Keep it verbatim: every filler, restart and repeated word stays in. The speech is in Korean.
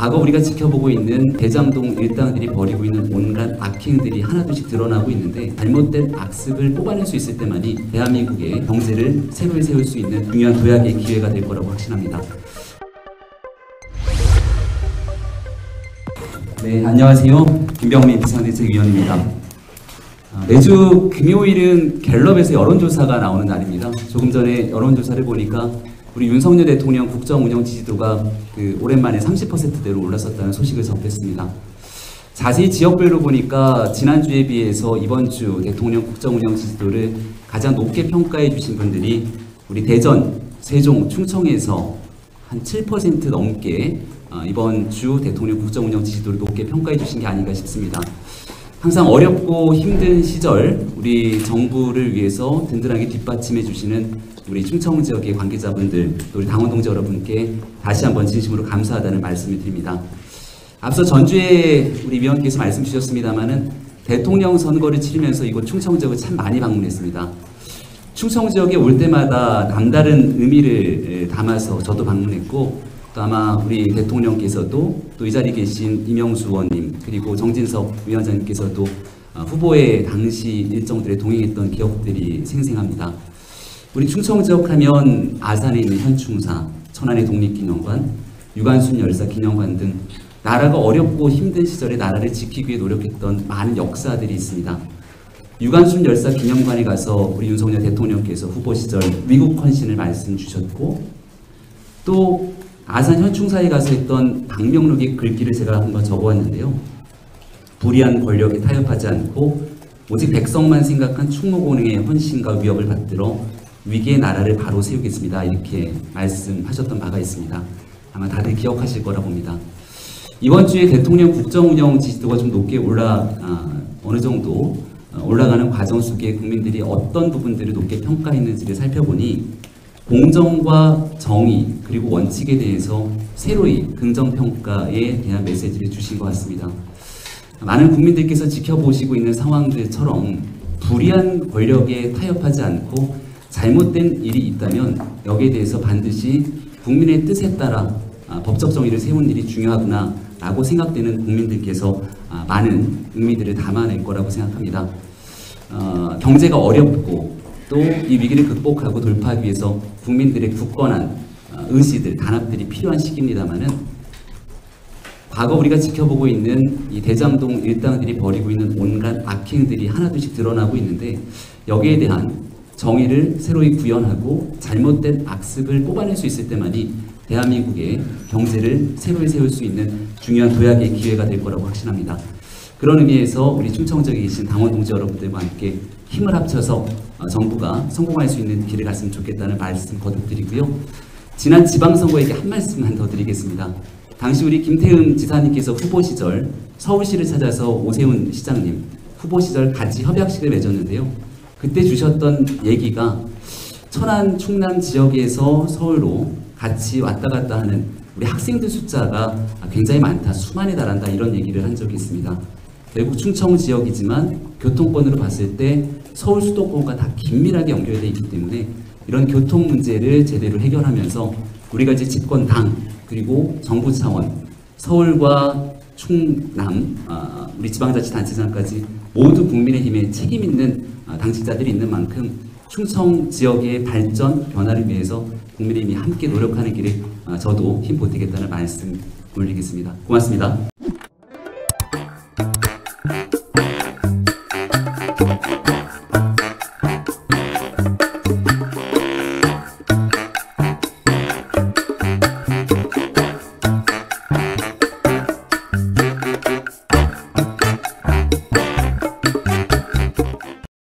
과거 우리가 지켜보고 있는 대장동 일당들이 벌이고 있는 온갖 악행들이 하나둘씩 드러나고 있는데, 잘못된 악습을 뽑아낼 수 있을 때만이 대한민국의 경제를 새로이 세울 수 있는 중요한 도약의 기회가 될 거라고 확신합니다. 네, 안녕하세요. 김병민 비상대책위원입니다. 매주 금요일은 갤럽에서 여론조사가 나오는 날입니다. 조금 전에 여론조사를 보니까 우리 윤석열 대통령 국정운영 지지도가 그 오랜만에 삼십 퍼센트대로 올랐었다는 소식을 접했습니다. 자세히 지역별로 보니까 지난주에 비해서 이번 주 대통령 국정운영 지지도를 가장 높게 평가해 주신 분들이 우리 대전, 세종, 충청에서 한 칠 퍼센트 넘게 이번 주 대통령 국정운영 지지도를 높게 평가해 주신 게 아닌가 싶습니다. 항상 어렵고 힘든 시절 우리 정부를 위해서 든든하게 뒷받침해 주시는 우리 충청 지역의 관계자분들, 우리 당원 동지 여러분께 다시 한번 진심으로 감사하다는 말씀을 드립니다. 앞서 전주에 우리 위원께서 말씀 주셨습니다만은 대통령 선거를 치르면서 이곳 충청 지역을 참 많이 방문했습니다. 충청 지역에 올 때마다 남다른 의미를 담아서 저도 방문했고, 또 아마 우리 대통령께서도, 또 이 자리에 계신 이명수 의원님 그리고 정진석 위원장님께서도 후보의 당시 일정들에 동행했던 기억들이 생생합니다. 우리 충청 지역 하면 아산에 있는 현충사, 천안의 독립기념관, 유관순 열사 기념관 등 나라가 어렵고 힘든 시절에 나라를 지키기 위해 노력했던 많은 역사들이 있습니다. 유관순 열사 기념관에 가서 우리 윤석열 대통령께서 후보 시절 미국 헌신을 말씀 주셨고, 또 아산 현충사에 가서 했던 방명록의 글귀를 제가 한번 적어왔는데요. 불의한 권력에 타협하지 않고 오직 백성만 생각한 충무공흥의 헌신과 위협을 받들어 위기의 나라를 바로 세우겠습니다. 이렇게 말씀하셨던 바가 있습니다. 아마 다들 기억하실 거라 봅니다. 이번 주에 대통령 국정운영 지지도가 좀 높게 올라 아, 어느 정도 올라가는 과정 속에 국민들이 어떤 부분들을 높게 평가했는지를 살펴보니 공정과 정의 그리고 원칙에 대해서 새로이 긍정평가에 대한 메시지를 주신 것 같습니다. 많은 국민들께서 지켜보시고 있는 상황들처럼 불의한 권력에 타협하지 않고 잘못된 일이 있다면 여기에 대해서 반드시 국민의 뜻에 따라 법적 정의를 세운 일이 중요하구나 라고 생각되는 국민들께서 많은 의미들을 담아낼 거라고 생각합니다. 어, 경제가 어렵고 또 이 위기를 극복하고 돌파하기 위해서 국민들의 굳건한 의지들, 단합들이 필요한 시기입니다만은 과거 우리가 지켜보고 있는 이 대장동 일당들이 벌이고 있는 온갖 악행들이 하나둘씩 드러나고 있는데, 여기에 대한 정의를 새로이 구현하고 잘못된 악습을 뽑아낼 수 있을 때만이 대한민국의 경제를 새로이 세울 수 있는 중요한 도약의 기회가 될 거라고 확신합니다. 그런 의미에서 우리 충청 지역에 계신 당원 동지 여러분들과 함께 힘을 합쳐서 정부가 성공할 수 있는 길을 갔으면 좋겠다는 말씀 거듭드리고요. 지난 지방선거에 한 말씀만 더 드리겠습니다. 당시 우리 김태흠 지사님께서 후보 시절 서울시를 찾아서 오세훈 시장님 후보 시절 같이 협약식을 맺었는데요. 그때 주셨던 얘기가 천안, 충남 지역에서 서울로 같이 왔다 갔다 하는 우리 학생들 숫자가 굉장히 많다, 수만에 달한다, 이런 얘기를 한 적이 있습니다. 결국 충청 지역이지만 교통권으로 봤을 때 서울 수도권과 다 긴밀하게 연결되어 있기 때문에 이런 교통 문제를 제대로 해결하면서 우리가 이제 집권당 그리고 정부 차원, 서울과 충남, 우리 지방자치단체장까지 모두 국민의힘에 책임 있는 당직자들이 있는 만큼 충청 지역의 발전, 변화를 위해서 국민의힘이 함께 노력하는 길에 저도 힘 보태겠다는 말씀 올리겠습니다. 고맙습니다.